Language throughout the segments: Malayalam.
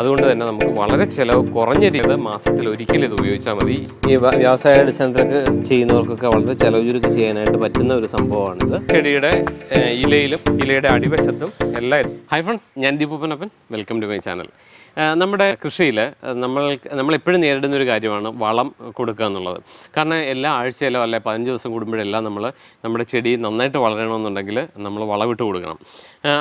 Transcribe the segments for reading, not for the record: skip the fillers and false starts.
അതുകൊണ്ട് തന്നെ നമുക്ക് വളരെ ചിലവ് കുറഞ്ഞ രീതിയിൽ മാസത്തിൽ ഒരിക്കൽ ഇത് ഉപയോഗിച്ചാൽ മതി. ഈ വ്യവസായ അടിസ്ഥാനത്തിലൊക്കെ ചെയ്യുന്നവർക്കൊക്കെ വളരെ ചിലവ് ചുരുക്കി ചെയ്യാനായിട്ട് പറ്റുന്ന ഒരു സംഭവമാണിത്. ചെടിയുടെ ഇലയിലും ഇലയുടെ അടിവശത്തും എല്ലാം. ഹൈ ഫ്രണ്ട്സ്, ഞാൻ ദീപൂപ്പനപ്പൻ, വെൽക്കം ടു മൈ ചാനൽ. നമ്മുടെ കൃഷിയിൽ നമ്മളെപ്പോഴും നേരിടുന്ന ഒരു കാര്യമാണ് വളം കൊടുക്കുക എന്നുള്ളത്. കാരണം എല്ലാ ആഴ്ചയിലോ അല്ലെ 15 ദിവസം കൂടുമ്പോഴെല്ലാം നമ്മുടെ ചെടി നന്നായിട്ട് വളരണമെന്നുണ്ടെങ്കിൽ നമ്മൾ വളമിട്ട് കൊടുക്കണം.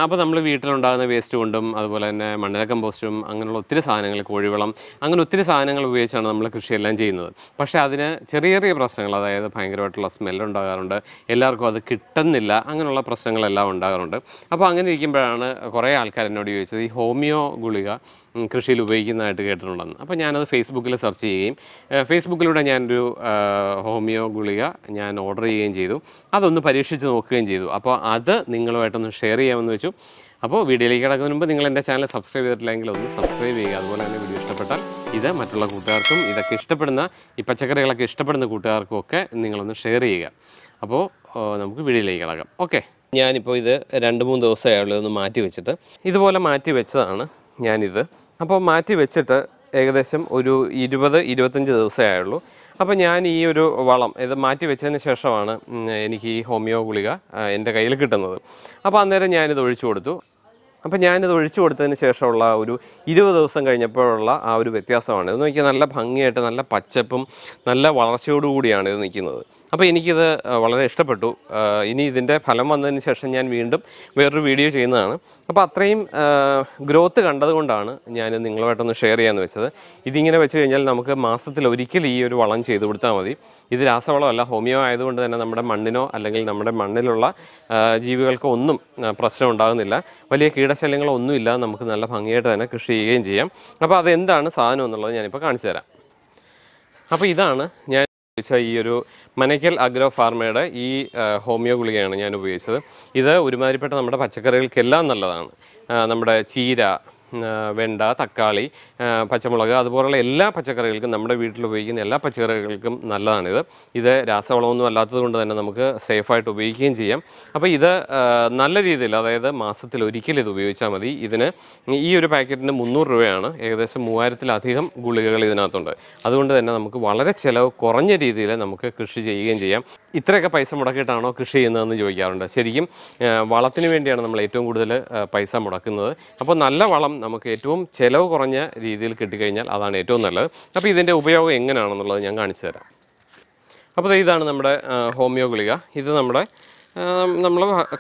അപ്പോൾ നമ്മൾ വീട്ടിലുണ്ടാകുന്ന വേസ്റ്റ് കൊണ്ടും അതുപോലെ തന്നെ മണ്ണിര കമ്പോസ്റ്റും അങ്ങനെയുള്ള ഒത്തിരി സാധനങ്ങൾ, കോഴിവളം, അങ്ങനെ ഒത്തിരി സാധനങ്ങൾ ഉപയോഗിച്ചാണ് നമ്മൾ കൃഷിയെല്ലാം ചെയ്യുന്നത്. പക്ഷേ അതിന് ചെറിയ ചെറിയ പ്രശ്നങ്ങൾ, അതായത് ഭയങ്കരമായിട്ടുള്ള സ്മെല്ലുണ്ടാകാറുണ്ട്, എല്ലാവർക്കും അത് കിട്ടുന്നില്ല, അങ്ങനെയുള്ള പ്രശ്നങ്ങളെല്ലാം ഉണ്ടാകാറുണ്ട്. അപ്പോൾ അങ്ങനെ ഇരിക്കുമ്പോഴാണ് കുറേ ആൾക്കാർ എന്നോട് ചോദിച്ചത് ഈ ഹോമിയോ ഗുളിക കൃഷിയിൽ ഉപയോഗിക്കുന്നതായിട്ട് കേട്ടിട്ടുണ്ടെന്ന്. അപ്പോൾ ഞാനത് ഫേസ്ബുക്കിൽ സെർച്ച് ചെയ്യുകയും ഫേസ്ബുക്കിലൂടെ ഞാനൊരു ഹോമിയോ ഗുളിക ഞാൻ ഓർഡർ ചെയ്യുകയും ചെയ്തു. അതൊന്ന് പരീക്ഷിച്ച് നോക്കുകയും ചെയ്തു. അപ്പോൾ അത് നിങ്ങളുമായിട്ടൊന്ന് ഷെയർ ചെയ്യാമെന്ന് വെച്ചു. അപ്പോൾ വീഡിയോയിലേക്ക് കിടക്കുന്നതിന് മുമ്പ് നിങ്ങൾ എൻ്റെ ചാനൽ സബ്സ്ക്രൈബ് ചെയ്തിട്ടില്ലെങ്കിൽ ഒന്ന് സബ്സ്ക്രൈബ് ചെയ്യുക. അതുപോലെ തന്നെ വീഡിയോ ഇഷ്ടപ്പെട്ടാൽ ഇത് മറ്റുള്ള കൂട്ടുകാർക്കും, ഇതൊക്കെ ഇഷ്ടപ്പെടുന്ന, ഈ പച്ചക്കറികളൊക്കെ ഇഷ്ടപ്പെടുന്ന കൂട്ടുകാർക്കും ഒക്കെ നിങ്ങളൊന്ന് ഷെയർ ചെയ്യുക. അപ്പോൾ നമുക്ക് വീഡിയോയിലേക്ക് കിടക്കാം. ഓക്കെ, ഞാനിപ്പോൾ ഇത് 2-3 ദിവസമായി ഉള്ളൂ ഒന്ന് മാറ്റി വെച്ചിട്ട്. ഇതുപോലെ മാറ്റി വെച്ചതാണ് ഞാനിത്. അപ്പോൾ മാറ്റി വെച്ചിട്ട് ഏകദേശം ഒരു 20-25 ദിവസമേ ആയുള്ളൂ. അപ്പോൾ ഞാൻ ഈ ഒരു വളം ഇത് മാറ്റി വെച്ചതിന് ശേഷമാണ് എനിക്ക് ഈ ഹോമിയോ ഗുളിക എൻ്റെ കയ്യിൽ കിട്ടുന്നത്. അപ്പോൾ അന്നേരം ഞാനിത് ഒഴിച്ചു കൊടുത്തു. അപ്പോൾ ഞാനിത് ഒഴിച്ചു കൊടുത്തതിന് ശേഷമുള്ള ഒരു 20 ദിവസം കഴിഞ്ഞപ്പോഴുള്ള ആ ഒരു വ്യത്യാസമാണ്. ഇത് നോക്കിയാൽ നല്ല ഭംഗിയായിട്ട് നല്ല പച്ചപ്പും നല്ല വളർച്ചയോടുകൂടിയാണ് ഇത് നിൽക്കുന്നത്. അപ്പോൾ എനിക്കിത് വളരെ ഇഷ്ടപ്പെട്ടു. ഇനി ഇതിൻ്റെ ഫലം വന്നതിന് ശേഷം ഞാൻ വീണ്ടും വേറൊരു വീഡിയോ ചെയ്യുന്നതാണ്. അപ്പോൾ അത്രയും ഗ്രോത്ത് കണ്ടതുകൊണ്ടാണ് ഞാനിത് നിങ്ങളുമായിട്ടൊന്ന് ഷെയർ ചെയ്യാമെന്ന് വെച്ചത്. ഇതിങ്ങനെ വെച്ച് കഴിഞ്ഞാൽ നമുക്ക് മാസത്തിൽ ഒരിക്കൽ ഈ ഒരു വളം ചെയ്ത് കൊടുത്താൽ മതി. ഇത് രാസവളമല്ല, ഹോമിയോ ആയതുകൊണ്ട് തന്നെ നമ്മുടെ മണ്ണിനോ അല്ലെങ്കിൽ നമ്മുടെ മണ്ണിലുള്ള ജീവികൾക്കോ ഒന്നും പ്രശ്നം ഉണ്ടാകുന്നില്ല. വലിയ കീടശല്യങ്ങളോ ഒന്നുമില്ല. നമുക്ക് നല്ല ഭംഗിയായിട്ട് തന്നെ കൃഷി ചെയ്യുകയും ചെയ്യാം. അപ്പോൾ അതെന്താണ് സാധനം എന്നുള്ളത് ഞാനിപ്പോൾ കാണിച്ചു തരാം. അപ്പോൾ ഇതാണ് ഞാൻ ഈ ഒരു മനക്കൽ അഗ്രോ ഫാർമയുടെ ഈ ഹോമിയോ ഗുളികയാണ് ഞാൻ ഉപയോഗിച്ചത്. ഇത് ഒരുമാതിരിപ്പെട്ട നമ്മുടെ പച്ചക്കറികൾക്കെല്ലാം നല്ലതാണ്. നമ്മുടെ ചീര, വെണ്ട, തക്കാളി, പച്ചമുളക്, അതുപോലുള്ള എല്ലാ പച്ചക്കറികൾക്കും, നമ്മുടെ വീട്ടിൽ ഉപയോഗിക്കുന്ന എല്ലാ പച്ചക്കറികൾക്കും നല്ലതാണിത്. ഇത് രാസവളമൊന്നും അല്ലാത്തത് കൊണ്ട് തന്നെ നമുക്ക് സേഫായിട്ട് ഉപയോഗിക്കുകയും ചെയ്യാം. അപ്പോൾ ഇത് നല്ല രീതിയിൽ, അതായത് മാസത്തിൽ ഒരിക്കൽ ഇത് ഉപയോഗിച്ചാൽ മതി. ഇതിന് ഈ ഒരു പാക്കറ്റിന് 300 രൂപയാണ്. ഏകദേശം 3000-ലധികം ഗുളികകൾ ഇതിനകത്തുണ്ട്. അതുകൊണ്ട് തന്നെ നമുക്ക് വളരെ ചിലവ് കുറഞ്ഞ രീതിയിൽ നമുക്ക് കൃഷി ചെയ്യുകയും ചെയ്യാം. ഇത്രയൊക്കെ പൈസ മുടക്കിയിട്ടാണോ കൃഷി ചെയ്യുന്നതെന്ന് ചോദിക്കാറുണ്ട്. ശരിക്കും വളത്തിന് വേണ്ടിയാണ് നമ്മൾ ഏറ്റവും കൂടുതൽ പൈസ മുടക്കുന്നത്. അപ്പോൾ നല്ല വളം നമുക്ക് ഏറ്റവും ചിലവ് കുറഞ്ഞ രീതിയിൽ കിട്ടിക്കഴിഞ്ഞാൽ അതാണ് ഏറ്റവും നല്ലത്. അപ്പോൾ ഇതിൻ്റെ ഉപയോഗം എങ്ങനെയാണെന്നുള്ളത് ഞാൻ കാണിച്ചു തരാം. അപ്പോൾ ഇതാണ് നമ്മുടെ ഹോമിയോ ഗുളിക. ഇത് നമ്മൾ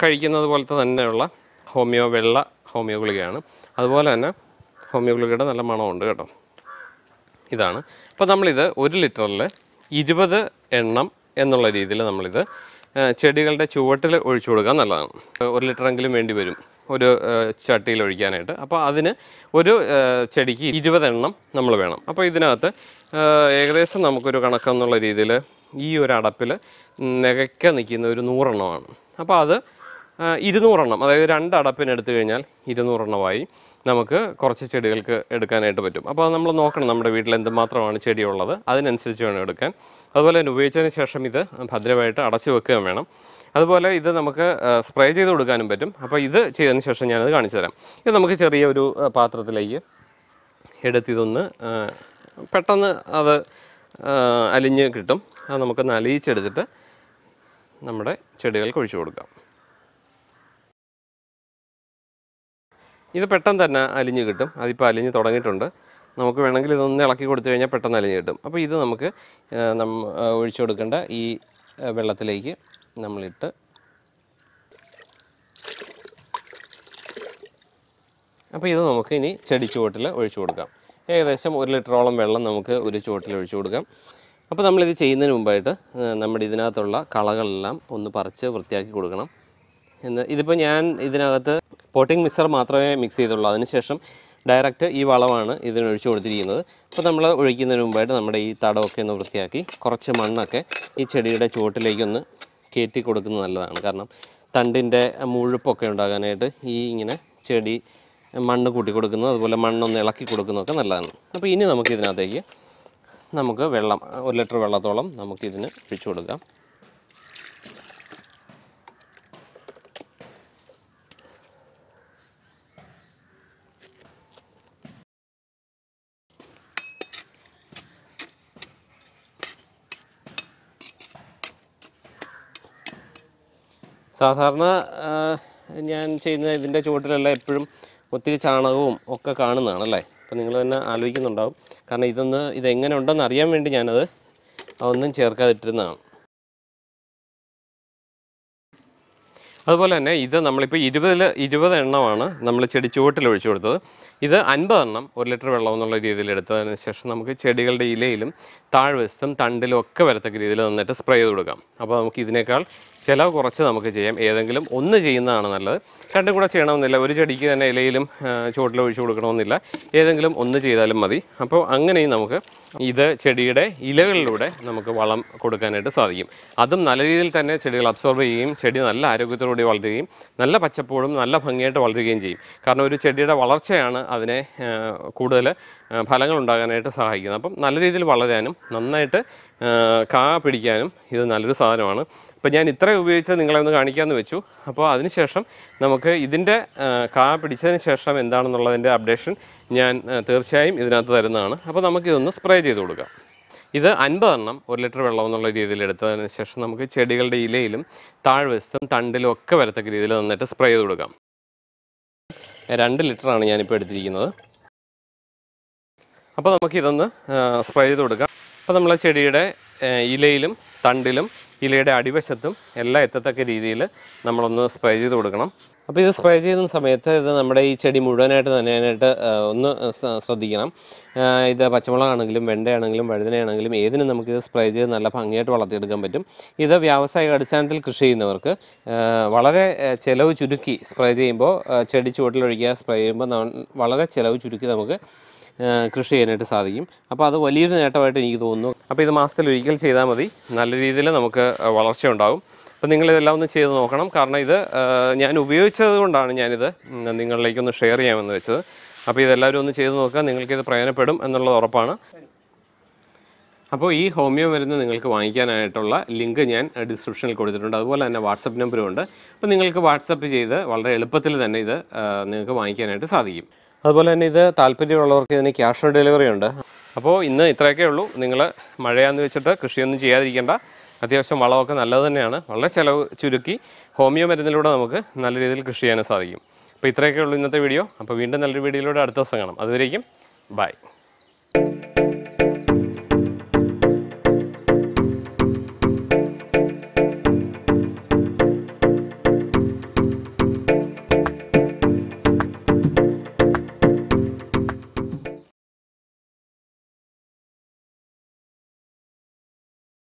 കഴിക്കുന്നത് പോലത്തെ തന്നെയുള്ള ഹോമിയോ വെള്ള ഹോമിയോ ഗുളികയാണ്. അതുപോലെ തന്നെ ഹോമിയോ ഗുളികയുടെ നല്ല മണമുണ്ട് കേട്ടോ. ഇതാണ്. അപ്പോൾ നമ്മളിത് 1 ലിറ്ററിൽ 20 എണ്ണം എന്നുള്ള രീതിയിൽ നമ്മളിത് ചെടികളുടെ ചുവട്ടിൽ ഒഴിച്ചു കൊടുക്കാൻ നല്ലതാണ്. 1 ലിറ്ററെങ്കിലും വേണ്ടി വരും ഒരു ചട്ടിയിൽ ഒഴിക്കാനായിട്ട്. അപ്പോൾ അതിന് ഒരു ചെടിക്ക് 20 എണ്ണം നമ്മൾ വേണം. അപ്പോൾ ഇതിനകത്ത് ഏകദേശം നമുക്കൊരു കണക്കെന്നുള്ള രീതിയിൽ ഈ ഒരു അടപ്പിൽ നികയ്ക്ക നിൽക്കുന്ന ഒരു 100 എണ്ണമാണ്. അപ്പോൾ അത് 200 എണ്ണം, അതായത് 2 അടപ്പിനെടുത്തു കഴിഞ്ഞാൽ 200 എണ്ണമായി നമുക്ക് കുറച്ച് ചെടികൾക്ക് എടുക്കാനായിട്ട് പറ്റും. അപ്പോൾ അത് നമ്മൾ നോക്കണം, നമ്മുടെ വീട്ടിൽ എന്തുമാത്രമാണ് ചെടിയുള്ളത് അതിനനുസരിച്ച് വേണം എടുക്കാൻ. അതുപോലെ തന്നെ ഉപയോഗിച്ചതിന് ശേഷം ഇത് ഭദ്രമായിട്ട് അടച്ചു വെക്കുകയും വേണം. അതുപോലെ ഇത് നമുക്ക് സ്പ്രേ ചെയ്ത് കൊടുക്കാനും പറ്റും. അപ്പോൾ ഇത് ചെയ്തതിന് ശേഷം ഞാനത് കാണിച്ചു തരാം. ഇത് നമുക്ക് ചെറിയൊരു പാത്രത്തിലേക്ക് എടുത്തിതൊന്ന് പെട്ടെന്ന് അത് അലിഞ്ഞ് കിട്ടും. അത് നമുക്കൊന്ന് അലിയിച്ചെടുത്തിട്ട് നമ്മുടെ ചെടികൾക്ക് ഒഴിച്ചു കൊടുക്കാം. ഇത് പെട്ടെന്ന് തന്നെ അലിഞ്ഞ് കിട്ടും. അതിപ്പോൾ അലിഞ്ഞ് തുടങ്ങിയിട്ടുണ്ട്. നമുക്ക് വേണമെങ്കിൽ ഇതൊന്ന് ഇളക്കി കൊടുത്തു കഴിഞ്ഞാൽ പെട്ടെന്ന് അലിഞ്ഞ് കിട്ടും. അപ്പോൾ ഇത് നമുക്ക് ഒഴിച്ചു കൊടുക്കേണ്ട ഈ വെള്ളത്തിലേക്ക് നമ്മളിട്ട് അപ്പോൾ ഇത് നമുക്ക് ഇനി ചെടി ചുവട്ടിൽ ഒഴിച്ചു കൊടുക്കാം. ഏകദേശം 1 ലിറ്ററോളം വെള്ളം നമുക്ക് ഒരു ചുവട്ടിൽ ഒഴിച്ചു കൊടുക്കാം. അപ്പോൾ നമ്മളിത് ചെയ്യുന്നതിന് മുമ്പായിട്ട് നമ്മുടെ ഇതിനകത്തുള്ള കളകളെല്ലാം ഒന്ന് പറിച്ച് വൃത്തിയാക്കി കൊടുക്കണം. ഇതിപ്പോൾ ഞാൻ ഇതിനകത്ത് പോട്ടിംഗ് മിക്സർ മാത്രമേ മിക്സ് ചെയ്തുള്ളൂ. അതിനുശേഷം ഡയറക്റ്റ് ഈ വളമാണ് ഇതിനൊഴിച്ചു കൊടുത്തിരിക്കുന്നത്. അപ്പോൾ നമ്മൾ ഒഴിക്കുന്നതിന് മുമ്പായിട്ട് നമ്മുടെ ഈ തടമൊക്കെ ഒന്ന് വൃത്തിയാക്കി കുറച്ച് മണ്ണൊക്കെ ഈ ചെടിയുടെ ചുവട്ടിലേക്കൊന്ന് കയറ്റി കൊടുക്കുന്നത് നല്ലതാണ്. കാരണം തണ്ടിൻ്റെ മുഴുപ്പൊക്കെ ഉണ്ടാകാനായിട്ട് ഈ ഇങ്ങനെ ചെടി മണ്ണ് കൂട്ടി കൊടുക്കുന്നത്, അതുപോലെ മണ്ണൊന്ന് ഇളക്കി കൊടുക്കുന്നതൊക്കെ നല്ലതാണ്. അപ്പോൾ ഇനി നമുക്കിതിനകത്തേക്ക് വെള്ളം 1 ലിറ്റർ വെള്ളത്തോളം നമുക്കിതിന് ഒഴിച്ചു കൊടുക്കാം. Satharna Yan Chain, the Chotel Leprum, Utilichana, Oka Karnana, like Paningana, Alvikin and Dow, Kanidana, the Engan and Ariam and another on the Cherka Trina. അതുപോലെതന്നെ ഇത് നമ്മൾ ഇപ്പോൾ 20 എണ്ണമാണ് നമ്മൾ ചെടി ചുവട്ടിൽ ഒഴിച്ചു കൊടുത്തത് ഇത് 50 എണ്ണം 1 ലിറ്റർ വെള്ളം എന്നുള്ള രീതിയിൽ എടുത്തതിന് ശേഷം നമുക്ക് ചെടികളുടെ ഇലയിലും താഴ്വശത്തും തണ്ടിലും ഒക്കെ വരത്തക്ക രീതിയിൽ നന്നായിട്ട് സ്പ്രേ ചെയ്തു കൊടുക്കാം അപ്പോൾ നമുക്ക് ഇതിനേക്കാൾ ചിലവ് കുറച്ച് നമുക്ക് ചെയ്യാം ഏതെങ്കിലും ഒന്ന് ചെയ്യുന്നതാണ് നല്ലത് രണ്ടും കൂടെ ചെയ്യണമെന്നില്ല ഒരു ചെടിക്ക് തന്നെ ഇലയിലും ചുവട്ടിൽ ഒഴിച്ചു കൊടുക്കണമെന്നില്ല ഏതെങ്കിലും ഒന്ന് ചെയ്താലും മതി അപ്പോൾ അങ്ങനെയും നമുക്ക് ഇത് ചെടിയുടെ ഇലകളിലൂടെ നമുക്ക് വളം കൊടുക്കാനായിട്ട് സാധിക്കും അതും നല്ല രീതിയിൽ തന്നെ ചെടികൾ അബ്സോർബ് ചെയ്യും ചെടി നല്ല ആരോഗ്യത്തോടെ വളരുകയും നല്ല പച്ചപ്പോഴും നല്ല ഭംഗിയായിട്ട് വളരുകയും ചെയ്യും കാരണം ഒരു ചെടിയുടെ വളർച്ചയാണ് അതിനെ കൂടുതൽ ഫലങ്ങൾ ഉണ്ടാകാനായിട്ട് സഹായിക്കുന്നത് അപ്പോൾ നല്ല രീതിയിൽ വളരാനും നന്നായിട്ട് കാ പിടിക്കാനും ഇത് നല്ലൊരു സാധനമാണ് അപ്പോൾ ഞാൻ ഇത്ര ഉപയോഗിച്ച് നിങ്ങളെ ഒന്ന് കാണിക്കാമെന്ന് വെച്ചു അപ്പോൾ അതിനുശേഷം നമുക്ക് ഇതിൻ്റെ കാ പിടിച്ചതിന് ശേഷം എന്താണെന്നുള്ളതിൻ്റെ അപ്ഡേഷൻ ഞാൻ തീർച്ചയായും ഇതിനകത്ത് തരുന്നതാണ് അപ്പോൾ നമുക്ക് ഇതൊന്ന് സ്പ്രേ ചെയ്ത് കൊടുക്കാം ഇത് 50 എണ്ണം 1 ലിറ്റർ വെള്ളം എന്നുള്ള രീതിയിൽ എടുത്തതിന് ശേഷം നമുക്ക് ചെടികളുടെ ഇലയിലും താഴ്വശത്തും തണ്ടിലും ഒക്കെ വരത്തക്ക രീതിയിൽ നന്നായിട്ട് സ്പ്രേ ചെയ്ത് കൊടുക്കാം 2 ലിറ്റർ ആണ് ഞാൻ ഇപ്പോൾ എടുത്തിരിക്കുന്നത് അപ്പോൾ നമുക്ക് ഇതൊന്ന് സ്പ്രേ ചെയ്ത് കൊടുക്കാം അപ്പോൾ നമ്മൾ ചെടിയുടെ ഇലയിലും തണ്ടിലും ഇലയുടെ അടിവശത്തും എല്ലാം എത്തത്തക്ക രീതിയിൽ നമ്മളൊന്ന് സ്പ്രേ ചെയ്ത് കൊടുക്കണം അപ്പോൾ ഇത് സ്പ്രേ ചെയ്യുന്ന സമയത്ത് ഇത് നമ്മുടെ ഈ ചെടി മുഴുവനായിട്ട് നനയാനായിട്ട് ഒന്ന് ശ്രദ്ധിക്കണം ഇത് പച്ചമുളകാണെങ്കിലും വെണ്ടയാണെങ്കിലും വഴുതനയാണെങ്കിലും ഏതിനും നമുക്കിത് സ്പ്രേ ചെയ്ത് നല്ല ഭംഗിയായിട്ട് വളർത്തിയെടുക്കാൻ പറ്റും ഇത് വ്യാവസായിക അടിസ്ഥാനത്തിൽ കൃഷി ചെയ്യുന്നവർക്ക് വളരെ ചിലവ് ചുരുക്കി സ്പ്രേ ചെയ്യുമ്പോൾ ചെടി ചുവട്ടിലൊഴിക്കുക സ്പ്രേ ചെയ്യുമ്പോൾ വളരെ ചിലവ് ചുരുക്കി നമുക്ക് കൃഷി ചെയ്യാനായിട്ട് സാധിക്കും അപ്പോൾ അത് വലിയൊരു നേട്ടമായിട്ട് എനിക്ക് തോന്നുന്നു അപ്പോൾ ഇത് മാസത്തിലൊരിക്കൽ ചെയ്താൽ മതി നല്ല രീതിയിൽ നമുക്ക് വളർച്ച ഉണ്ടാകും അപ്പോൾ നിങ്ങൾ ഇതെല്ലാം ഒന്ന് ചെയ്ത് നോക്കണം കാരണം ഇത് ഞാൻ ഉപയോഗിച്ചത് കൊണ്ടാണ് ഞാനിത് നിങ്ങളിലേക്കൊന്ന് ഷെയർ ചെയ്യാമെന്ന് വെച്ചത് അപ്പോൾ ഇതെല്ലാവരും ഒന്ന് ചെയ്ത് നോക്കുക നിങ്ങൾക്കിത് പ്രയോജനപ്പെടും എന്നുള്ളത് ഉറപ്പാണ് അപ്പോൾ ഈ ഹോമിയോ മരുന്ന് നിങ്ങൾക്ക് വാങ്ങിക്കാനായിട്ടുള്ള ലിങ്ക് ഞാൻ ഡിസ്ക്രിപ്ഷനിൽ കൊടുത്തിട്ടുണ്ട് അതുപോലെ തന്നെ വാട്സപ്പ് നമ്പറും ഉണ്ട് അപ്പോൾ നിങ്ങൾക്ക് വാട്സപ്പ് ചെയ്ത് വളരെ എളുപ്പത്തിൽ തന്നെ ഇത് നിങ്ങൾക്ക് വാങ്ങിക്കാനായിട്ട് സാധിക്കും അതുപോലെ തന്നെ ഇത് താല്പര്യമുള്ളവർക്ക് ഇതിന് ക്യാഷ് ഓൺ ഡെലിവറി ഉണ്ട് അപ്പോൾ ഇന്ന് ഇത്രയൊക്കെ ഉള്ളൂ നിങ്ങൾ മഴയാന്ന് വെച്ചിട്ട് കൃഷിയൊന്നും ചെയ്യാതിരിക്കേണ്ട അത്യാവശ്യം വളമൊക്കെ നല്ലത് തന്നെയാണ് വളരെ ചിലവ് ചുരുക്കി ഹോമിയോ മരുന്നിലൂടെ നമുക്ക് നല്ല രീതിയിൽ കൃഷി ചെയ്യാനും സാധിക്കും അപ്പോൾ ഇത്രയൊക്കെ ഉള്ളൂ ഇന്നത്തെ വീഡിയോ അപ്പോൾ വീണ്ടും നല്ലൊരു വീഡിയോയിലൂടെ അടുത്ത ദിവസം കാണാം അതുവരേക്കും ബൈ